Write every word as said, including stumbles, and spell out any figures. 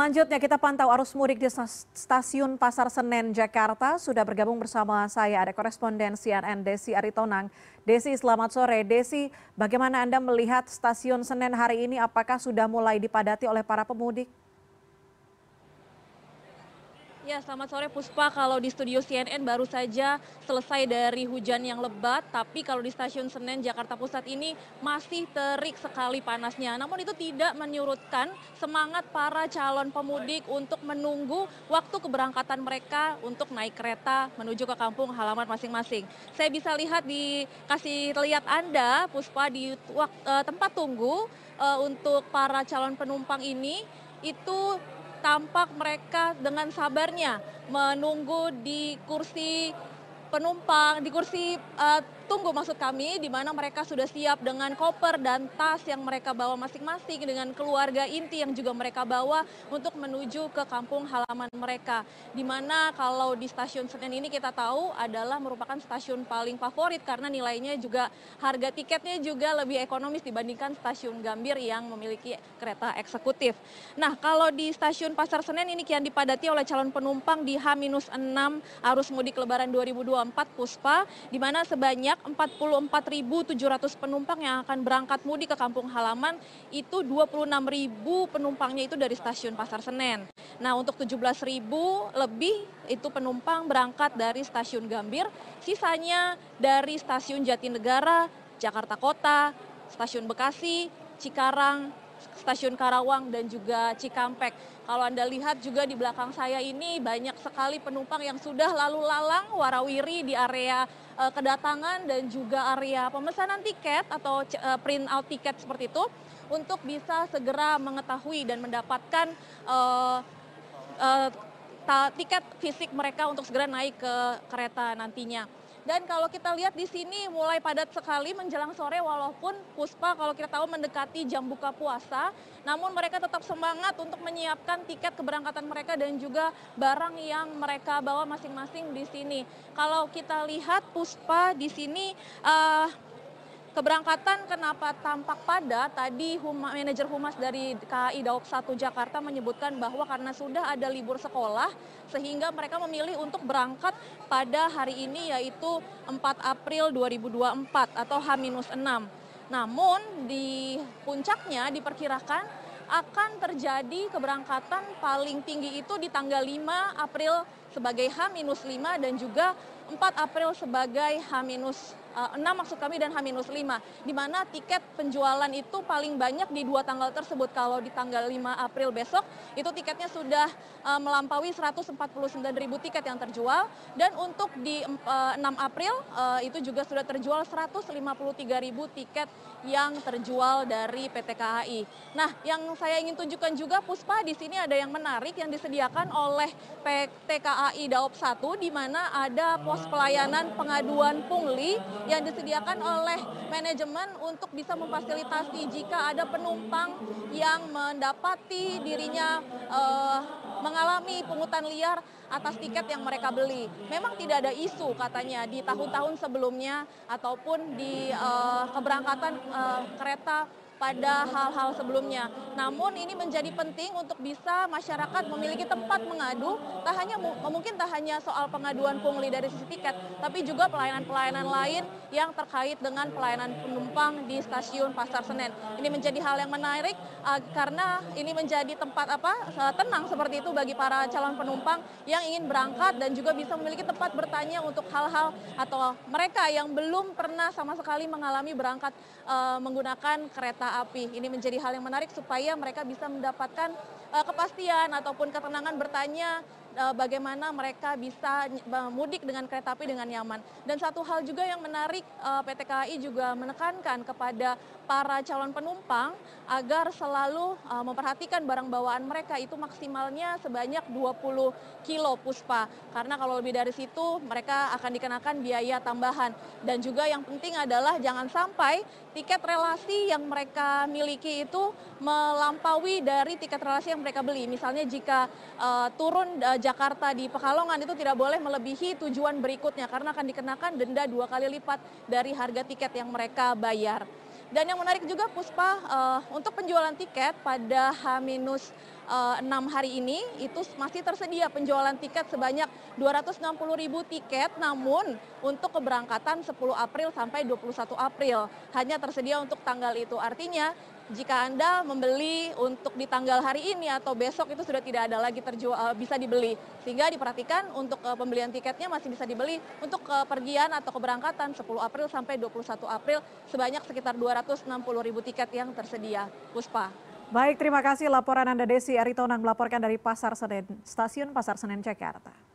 Selanjutnya kita pantau arus mudik di stasiun Pasar Senen, Jakarta. Sudah bergabung bersama saya ada koresponden C N N Desi Aritonang. Desi, selamat sore. Desi, bagaimana Anda melihat stasiun Senen hari ini? Apakah sudah mulai dipadati oleh para pemudik? Ya, selamat sore Puspa. Kalau di studio C N N baru saja selesai dari hujan yang lebat, tapi kalau di stasiun Senen Jakarta Pusat ini masih terik sekali panasnya. Namun itu tidak menyurutkan semangat para calon pemudik untuk menunggu waktu keberangkatan mereka untuk naik kereta menuju ke kampung halaman masing-masing. Saya bisa lihat di kasih lihat Anda Puspa di tempat tunggu untuk para calon penumpang ini itu tampak mereka dengan sabarnya menunggu di kursi penumpang, di kursi uh, tunggu maksud kami, di mana mereka sudah siap dengan koper dan tas yang mereka bawa masing-masing dengan keluarga inti yang juga mereka bawa untuk menuju ke kampung halaman mereka. Di mana kalau di stasiun Senen ini kita tahu adalah merupakan stasiun paling favorit karena nilainya juga harga tiketnya juga lebih ekonomis dibandingkan stasiun Gambir yang memiliki kereta eksekutif. Nah, kalau di stasiun Pasar Senen ini kian dipadati oleh calon penumpang di H minus enam arus mudik Lebaran dua ribu dua puluh empat Puspa, di mana sebanyak empat puluh empat ribu tujuh ratus penumpang yang akan berangkat mudik ke kampung halaman, itu dua puluh enam ribu penumpangnya itu dari stasiun Pasar Senen. Nah, untuk tujuh belas ribu lebih itu penumpang berangkat dari stasiun Gambir, sisanya dari stasiun Jatinegara, Jakarta Kota, stasiun Bekasi, Cikarang, stasiun Karawang dan juga Cikampek. Kalau Anda lihat juga di belakang saya ini banyak sekali penumpang yang sudah lalu lalang warawiri di area e, kedatangan dan juga area pemesanan tiket atau e, print out tiket seperti itu untuk bisa segera mengetahui dan mendapatkan e, e, ta, tiket fisik mereka untuk segera naik ke kereta nantinya. Dan kalau kita lihat di sini mulai padat sekali menjelang sore walaupun Puspa kalau kita tahu mendekati jam buka puasa. Namun mereka tetap semangat untuk menyiapkan tiket keberangkatan mereka dan juga barang yang mereka bawa masing-masing di sini. Kalau kita lihat Puspa di sini uh, keberangkatan kenapa tampak padat, tadi huma, manajer humas dari K A I Daob satu Jakarta menyebutkan bahwa karena sudah ada libur sekolah sehingga mereka memilih untuk berangkat pada hari ini yaitu empat April dua ribu dua puluh empat atau H minus enam. Namun di puncaknya diperkirakan akan terjadi keberangkatan paling tinggi itu di tanggal lima April sebagai H minus lima dan juga empat April sebagai H minus enam maksud kami dan H minus lima, di mana tiket penjualan itu paling banyak di dua tanggal tersebut. Kalau di tanggal lima April besok itu tiketnya sudah uh, melampaui seratus empat puluh sembilan ribu tiket yang terjual dan untuk di uh, enam April uh, itu juga sudah terjual seratus lima puluh tiga ribu tiket yang terjual dari P T K A I. Nah, yang saya ingin tunjukkan juga Puspa di sini ada yang menarik yang disediakan oleh P T K A I Daob satu di mana ada pos pelayanan pengaduan pungli yang disediakan oleh manajemen untuk bisa memfasilitasi jika ada penumpang yang mendapati dirinya eh, mengalami pungutan liar atas tiket yang mereka beli. Memang tidak ada isu katanya di tahun-tahun sebelumnya ataupun di eh, keberangkatan eh, kereta pada hal-hal sebelumnya. Namun ini menjadi penting untuk bisa masyarakat memiliki tempat mengadu, tak hanya mungkin tak hanya soal pengaduan pungli dari sisi tiket, tapi juga pelayanan-pelayanan lain yang terkait dengan pelayanan penumpang di stasiun Pasar Senen. Ini menjadi hal yang menarik uh, karena ini menjadi tempat apa tenang seperti itu bagi para calon penumpang yang ingin berangkat dan juga bisa memiliki tempat bertanya untuk hal-hal atau mereka yang belum pernah sama sekali mengalami berangkat uh, menggunakan kereta api. Ini menjadi hal yang menarik supaya mereka bisa mendapatkan uh, kepastian ataupun ketenangan bertanya uh, bagaimana mereka bisa mudik dengan kereta api dengan nyaman. Dan satu hal juga yang menarik, uh, P T K A I juga menekankan kepada para calon penumpang agar selalu uh, memperhatikan barang bawaan mereka itu maksimalnya sebanyak dua puluh kilo Puspa. Karena kalau lebih dari situ mereka akan dikenakan biaya tambahan. Dan juga yang penting adalah jangan sampai tiket relasi yang mereka miliki itu melampaui dari tiket relasi yang mereka beli. Misalnya jika uh, turun uh, Jakarta di Pekalongan itu tidak boleh melebihi tujuan berikutnya karena akan dikenakan denda dua kali lipat dari harga tiket yang mereka bayar. Dan yang menarik juga Puspa, uh, untuk penjualan tiket pada H minus enam enam hari ini itu masih tersedia penjualan tiket sebanyak dua ratus enam puluh ribu tiket, namun untuk keberangkatan sepuluh April sampai dua puluh satu April hanya tersedia untuk tanggal itu. Artinya jika Anda membeli untuk di tanggal hari ini atau besok itu sudah tidak ada lagi terjual, bisa dibeli. Sehingga diperhatikan untuk pembelian tiketnya masih bisa dibeli untuk kepergian atau keberangkatan sepuluh April sampai dua puluh satu April sebanyak sekitar dua ratus enam puluh ribu tiket yang tersedia. Puspa. Baik, terima kasih laporan Anda Desi Aritonang melaporkan dari Pasar Senen, Stasiun Pasar Senen Jakarta.